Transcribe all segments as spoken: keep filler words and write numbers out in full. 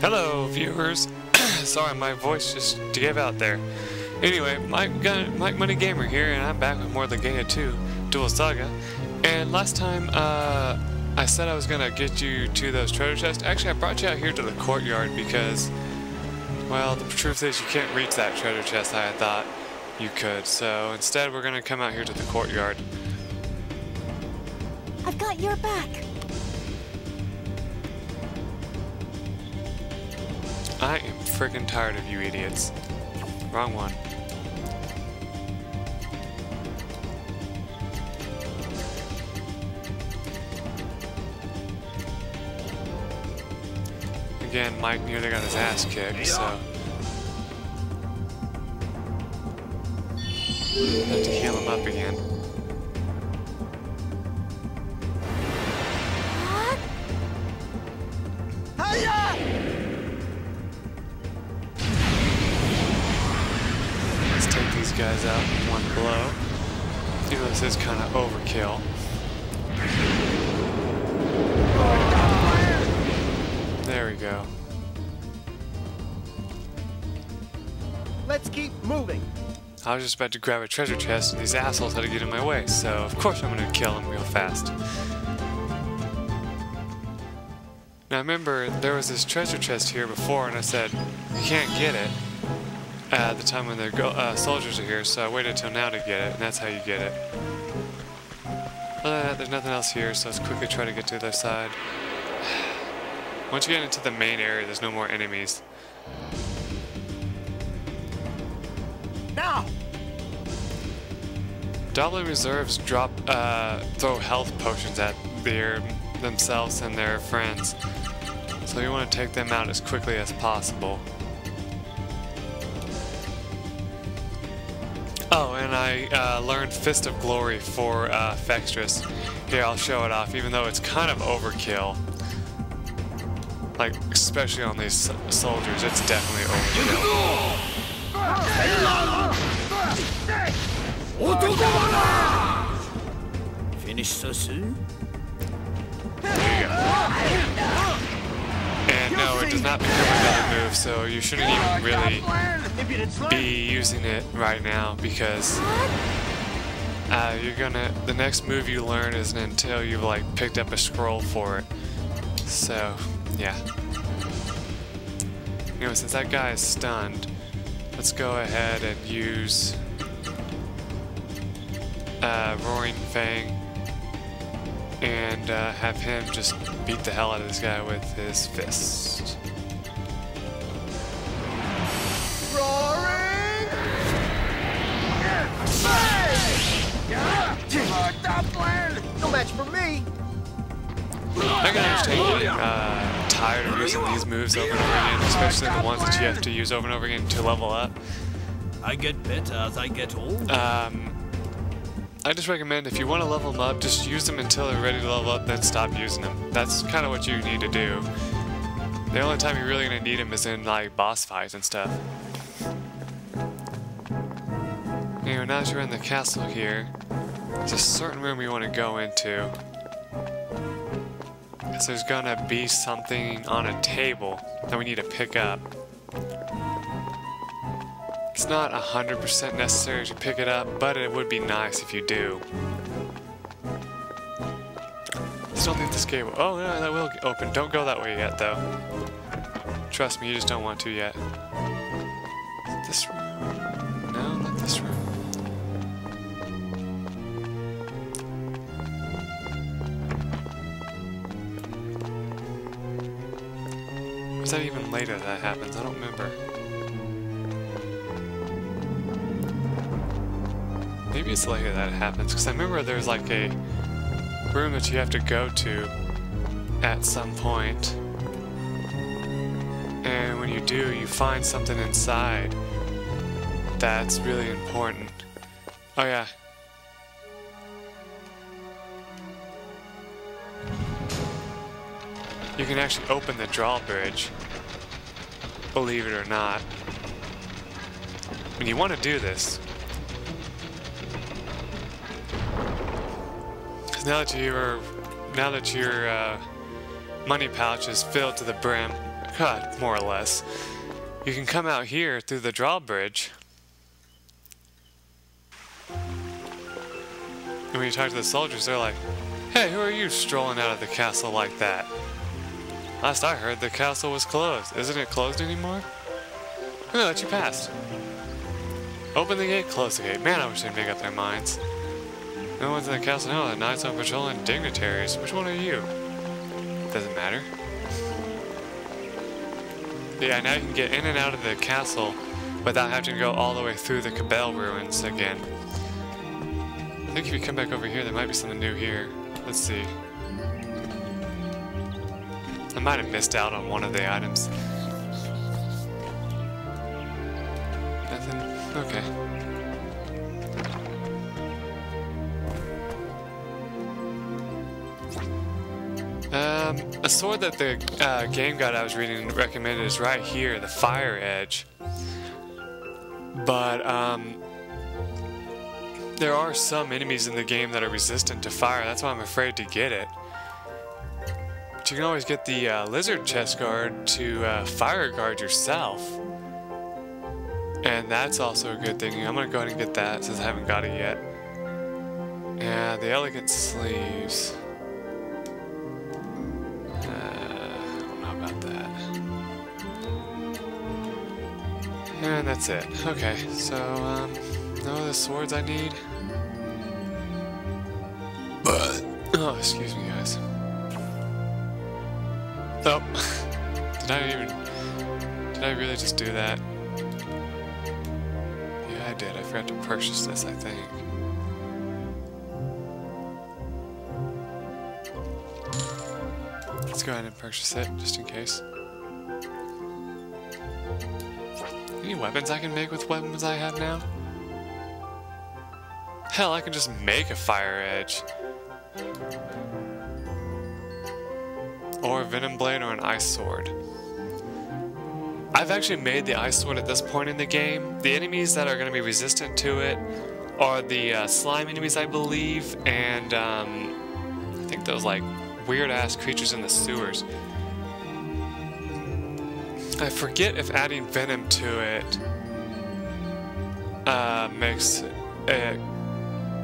Hello, viewers. Sorry, my voice just gave out there. Anyway, Mike, Gun Mike Money Gamer here, and I'm back with more Legaia two Duel Saga. And last time, uh, I said I was gonna get you to those treasure chests. Actually, I brought you out here to the courtyard because, well, the truth is you can't reach that treasure chest I thought you could. So instead, we're gonna come out here to the courtyard. I've got your back. I am freaking tired of you idiots. Wrong one. Again, Mike nearly got his ass kicked, so... I have to heal him up again. Guys out in one blow. Even though this is kind of overkill. There we go. Let's keep moving. I was just about to grab a treasure chest and these assholes had to get in my way, so of course I'm gonna kill them real fast. Now remember, there was this treasure chest here before and I said, you can't get it. Uh, the time when their uh, soldiers are here, so I waited till now to get it, and that's how you get it. But there's nothing else here, so let's quickly try to get to the other side. Once you get into the main area, there's no more enemies. Now, Doplin reserves drop uh, throw health potions at their themselves and their friends, so you want to take them out as quickly as possible. Oh, and I uh, learned Fist of Glory for uh, Vextrus. Here, I'll show it off, even though it's kind of overkill. Like, especially on these soldiers, it's definitely overkill. Finish so soon? There you go. And no, it does not become another move, so you shouldn't even really... be using it right now because uh, you're gonna. The next move you learn isn't until you've like picked up a scroll for it. So yeah. Anyway, since that guy is stunned, let's go ahead and use uh, Roaring Fang and uh, have him just beat the hell out of this guy with his fist. No match for me. I can understand getting uh, tired of using these moves over and over again, especially the ones that you have to use over and over again to level up. I get better as I get old. Um, I just recommend if you want to level them up, just use them until they're ready to level up, then stop using them. That's kind of what you need to do. The only time you're really gonna need them is in like boss fights and stuff. Anyway, now that you're in the castle here, there's a certain room you want to go into. Because there's gonna be something on a table that we need to pick up. It's not one hundred percent necessary to pick it up, but it would be nice if you do. I just don't think this gate will... Oh, no, that will open. Don't go that way yet, though. Trust me, you just don't want to yet. This room... No, not this room. Is that even later that happens? I don't remember. Maybe it's later that it happens, because I remember there's like a room that you have to go to at some point. And when you do, you find something inside that's really important. Oh yeah. You can actually open the drawbridge, believe it or not. And you want to do this. Because now that your now that your uh, money pouch is filled to the brim, cut, more or less. You can come out here through the drawbridge. And when you talk to the soldiers, they're like, "Hey, who are you strolling out of the castle like that? Last I heard, the castle was closed. Isn't it closed anymore? I'm gonna let you pass. Open the gate, close the gate." Man, I wish they'd make up their minds. No one's in the castle now. The knights on patrol and dignitaries. Which one are you? Doesn't matter. Yeah, now you can get in and out of the castle without having to go all the way through the Cabell ruins again. I think if you come back over here, there might be something new here. Let's see. I might have missed out on one of the items. Nothing? Okay. Um, a sword that the uh, game guide I was reading recommended is right here, the Fire Edge. But um, there are some enemies in the game that are resistant to fire. That's why I'm afraid to get it. But you can always get the uh, Lizard Chestguard to uh, fire guard yourself, and that's also a good thing. I'm gonna go ahead and get that since I haven't got it yet. Yeah, the Elegant Sleeves. And that's it. Okay, so, um, no other swords I need. But oh, excuse me, guys. Oh, did I even, did I really just do that? Yeah, I did. I forgot to purchase this, I think. Let's go ahead and purchase it, just in case. Any weapons I can make with weapons I have now? Hell, I can just make a Fire Edge. Or a Venom Blade or an Ice Sword. I've actually made the Ice Sword at this point in the game. The enemies that are going to be resistant to it are the uh, slime enemies, I believe, and um, I think those like weird-ass creatures in the sewers. I forget if adding venom to it uh, makes it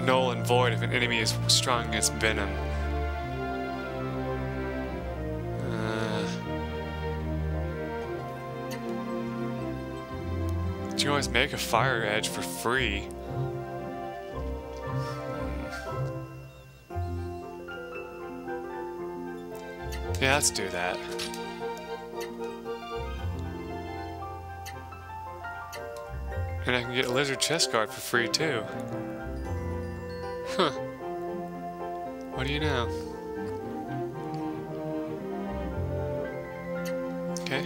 null and void if an enemy is strong against venom. Uh, you always make a Fire Edge for free. Yeah, let's do that. And I can get a Lizard Chestguard for free too. Huh. What do you know? Okay.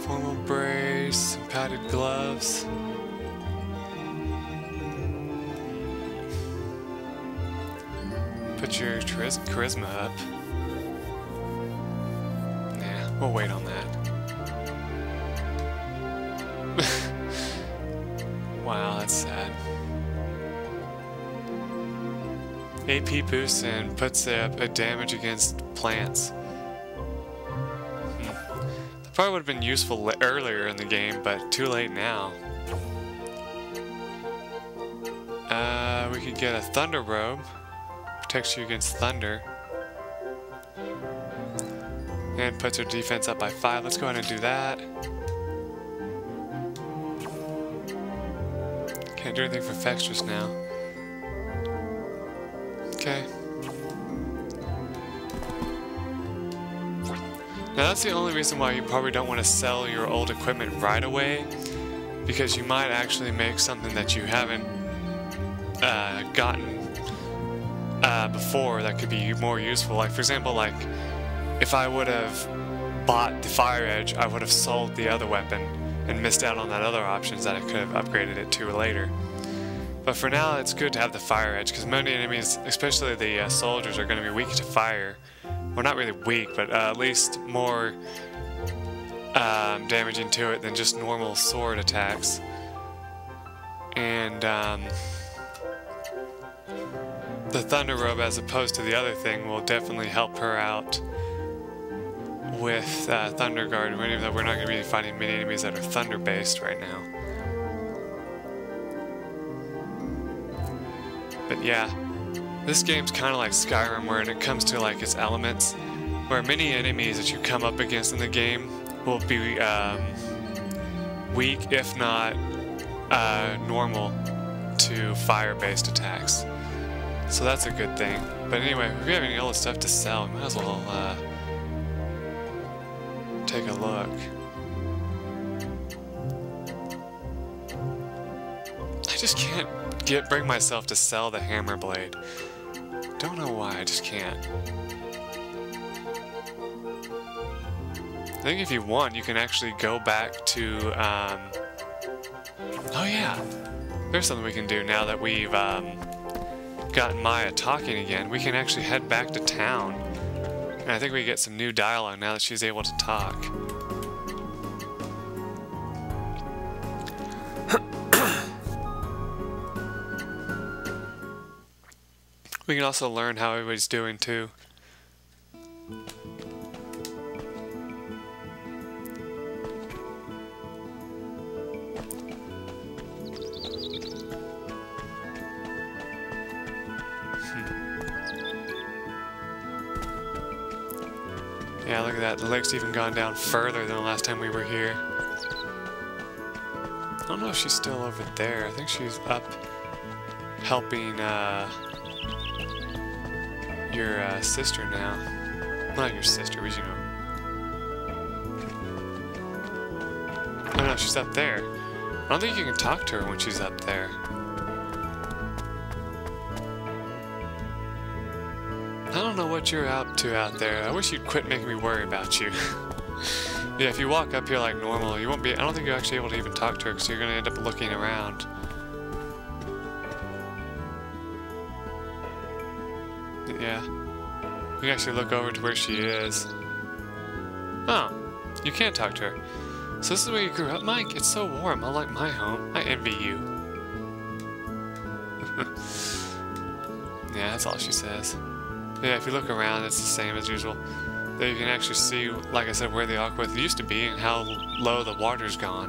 Formal brace, some padded gloves. Put your charisma up. We'll wait on that. Wow, that's sad. A P boosts and puts up a damage against plants. Hmm. That probably would have been useful earlier in the game, but too late now. Uh, we could get a Thunder Robe. Protects you against thunder. And puts her defense up by five. Let's go ahead and do that. Can't do anything for Vextrus now. Okay. Now that's the only reason why you probably don't want to sell your old equipment right away, because you might actually make something that you haven't uh, gotten uh, before that could be more useful. Like for example, like if I would have bought the Fire Edge, I would have sold the other weapon and missed out on that other options that I could have upgraded it to later. But for now, it's good to have the Fire Edge, because many enemies, especially the uh, soldiers, are going to be weak to fire. Well, not really weak, but uh, at least more um, damaging to it than just normal sword attacks. And um, the Thunder Robe, as opposed to the other thing, will definitely help her out with uh, Thunder Guard, even though we're not going to be finding many enemies that are Thunder based right now. But yeah, this game's kind of like Skyrim, where when it comes to like its elements, where many enemies that you come up against in the game will be um, weak, if not uh, normal, to fire-based attacks. So that's a good thing. But anyway, if we have any old stuff to sell, we might as well uh, take a look. I just can't get bring myself to sell the hammer blade. Don't know why, I just can't. I think if you want, you can actually go back to, um, oh yeah, there's something we can do now that we've um, gotten Maya talking again. We can actually head back to town, and I think we get some new dialogue now that she's able to talk. We can also learn how everybody's doing too. Yeah, look at that. The lake's even gone down further than the last time we were here. I don't know if she's still over there. I think she's up helping uh, your uh, sister now. Not your sister, but you know. Oh no, she's up there. I don't think you can talk to her when she's up there. I don't know what you're up to out there. I wish you'd quit making me worry about you. Yeah, if you walk up here like normal, you won't be... I don't think you're actually able to even talk to her, because you're going to end up looking around. Yeah. You can actually look over to where she is. Oh, you can't talk to her. So this is where you grew up, Mike? It's so warm. I like my home. I envy you. Yeah, that's all she says. Yeah, if you look around, it's the same as usual. There you can actually see, like I said, where the Aquilus used to be and how low the water's gone.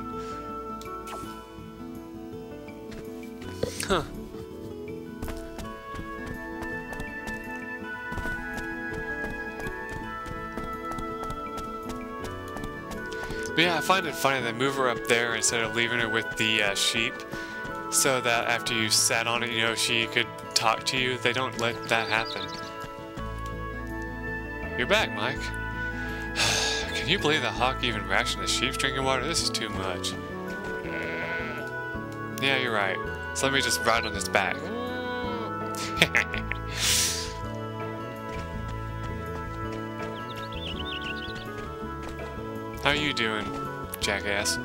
Huh. But yeah, I find it funny they move her up there instead of leaving her with the uh, sheep, so that after you sat on it, you know, she could talk to you. They don't let that happen. You're back, Mike. Can you believe the hawk even rationed the sheep's drinking water? This is too much. Yeah, you're right. So let me just ride on his back. How you doing, jackass?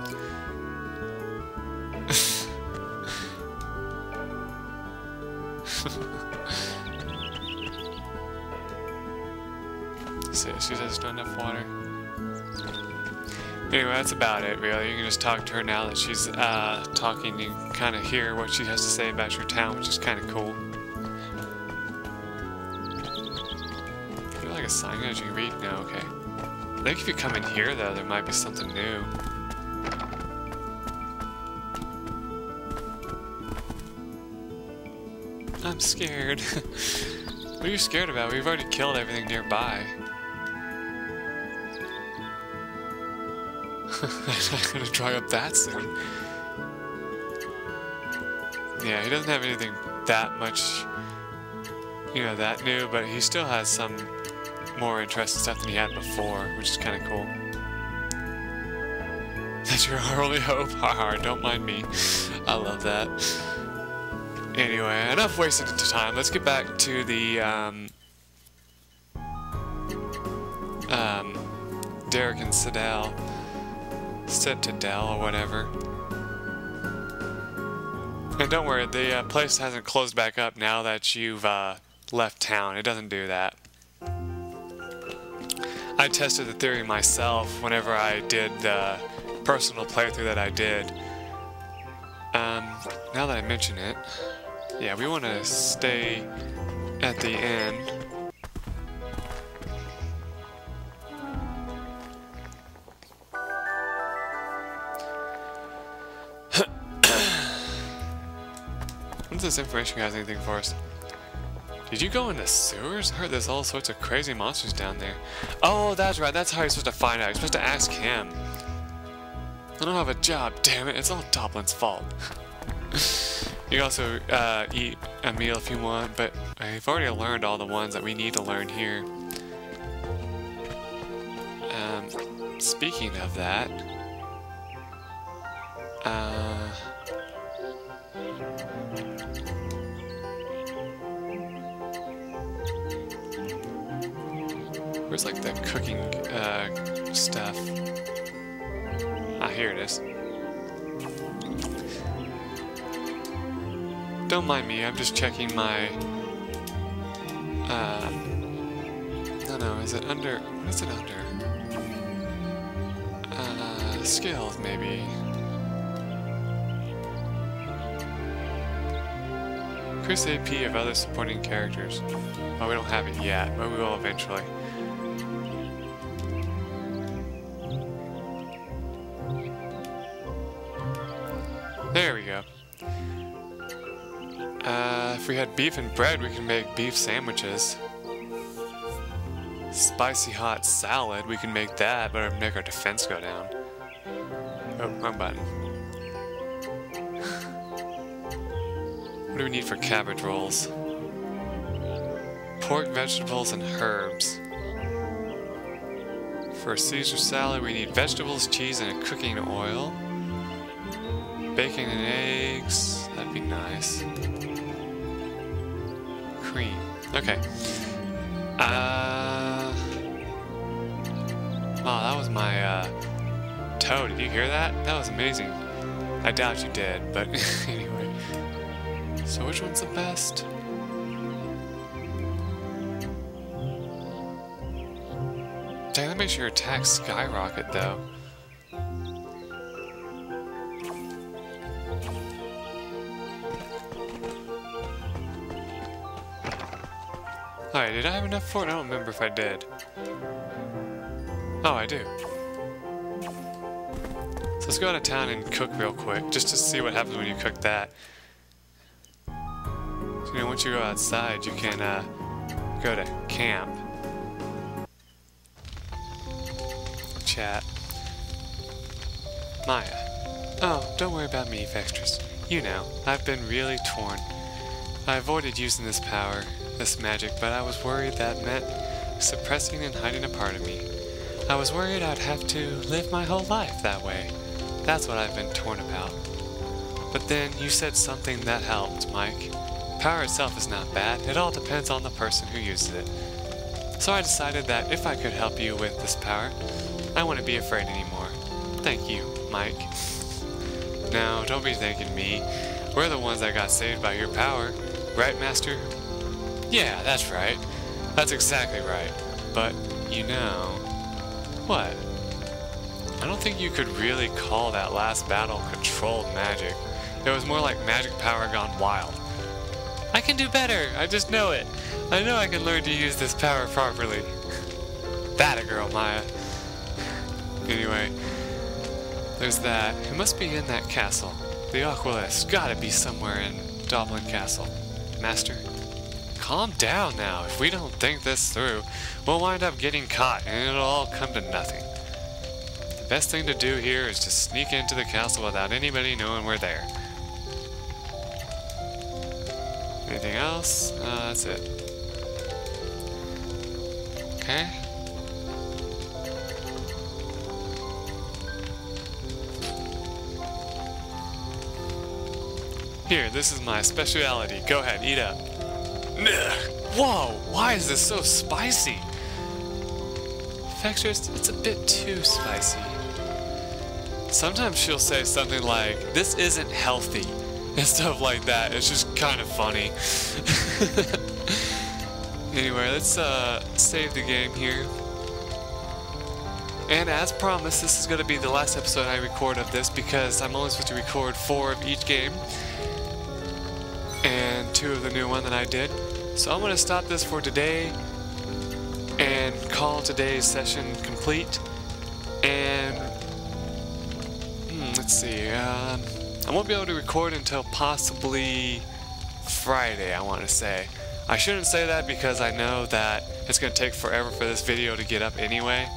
She says there's not enough water. Anyway, that's about it, really. You can just talk to her now that she's uh, talking. You can kind of hear what she has to say about your town, which is kind of cool. Is there like a sign that you can read? No, okay. I think if you come in here, though, there might be something new. I'm scared. What are you scared about? We've already killed everything nearby. I'm not gonna dry up that soon. Yeah, he doesn't have anything that much, you know, that new, but he still has some more interesting stuff than he had before, which is kind of cool. That's your only hope? Haha, don't mind me. I love that. Anyway, enough wasted time. Let's get back to the, um... Um... Derek and Sidel. Citadel or whatever. And don't worry, the uh, place hasn't closed back up now that you've uh, left town. It doesn't do that. I tested the theory myself whenever I did the personal playthrough that I did. Um, now that I mention it, yeah, we want to stay at the end. What's this information guys anything for us? Did you go in the sewers? I heard there's all sorts of crazy monsters down there. Oh, that's right. That's how you're supposed to find out. You're supposed to ask him. I don't have a job, damn it. It's all Doplin's fault. You can also uh, eat a meal if you want, but I've already learned all the ones that we need to learn here. Um, speaking of that... Uh... Where's like the cooking uh, stuff? Ah, here it is. Don't mind me, I'm just checking my... Uh... No, no, is it under... What is it under? Uh... Skills, maybe. Increase A P of other supporting characters. Oh, we don't have it yet, but we will eventually. There we go. Uh, if we had beef and bread, we can make beef sandwiches. Spicy hot salad, we can make that, but it'll make our defense go down. Oh, wrong button. What do we need for cabbage rolls? Pork, vegetables, and herbs. For a Caesar salad, we need vegetables, cheese, and a cooking oil. Bacon and eggs, that'd be nice. Cream. Okay. Uh. Oh, that was my uh, toe. Did you hear that? That was amazing. I doubt you did, but anyway. So which one's the best? Dang, that makes your attacks skyrocket, though. Alright, did I have enough for it? I don't remember if I did. Oh, I do. So let's go out of town and cook real quick, just to see what happens when you cook that. So, you know, once you go outside, you can uh, go to camp. Chat. Maya. Oh, don't worry about me, Vextrus. You know, I've been really torn. I avoided using this power. This magic, but I was worried that meant suppressing and hiding a part of me. I was worried I'd have to live my whole life that way. That's what I've been torn about. But then you said something that helped, Mike. Power itself is not bad. It all depends on the person who uses it. So I decided that if I could help you with this power, I wouldn't be afraid anymore. Thank you, Mike. Now, don't be thanking me. We're the ones that got saved by your power. Right, Master? Yeah, that's right. That's exactly right. But, you know... What? I don't think you could really call that last battle controlled magic. It was more like magic power gone wild. I can do better! I just know it! I know I can learn to use this power properly. That a girl, Maya. Anyway, there's that. It must be in that castle. The Aquilus. Gotta be somewhere in Doplin Castle. Master? Calm down now. If we don't think this through, we'll wind up getting caught and it'll all come to nothing. The best thing to do here is to sneak into the castle without anybody knowing we're there. Anything else? Uh, that's it. Okay. Here, this is my speciality. Go ahead, eat up. Whoa, why is this so spicy? Vextrus, it's a bit too spicy. Sometimes she'll say something like, this isn't healthy, and stuff like that. It's just kind of funny. Anyway, let's uh, save the game here. And as promised, this is going to be the last episode I record of this because I'm only supposed to record four of each game. And two of the new one that I did. So I'm going to stop this for today and call today's session complete. And hmm, let's see, um, I won't be able to record until possibly Friday, I want to say. I shouldn't say that because I know that it's going to take forever for this video to get up anyway.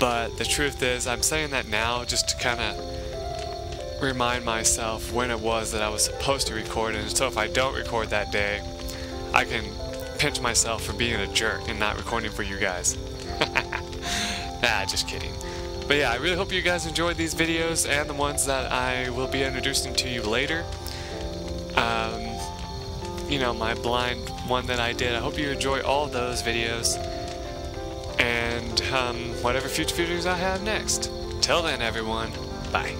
But the truth is, I'm saying that now just to kind of remind myself when it was that I was supposed to record, and so if I don't record that day, I can pinch myself for being a jerk and not recording for you guys. Nah, just kidding. But yeah, I really hope you guys enjoyed these videos and the ones that I will be introducing to you later. Um, you know, my blind one that I did. I hope you enjoy all those videos. And um, whatever future videos I have next. Till then, everyone, bye.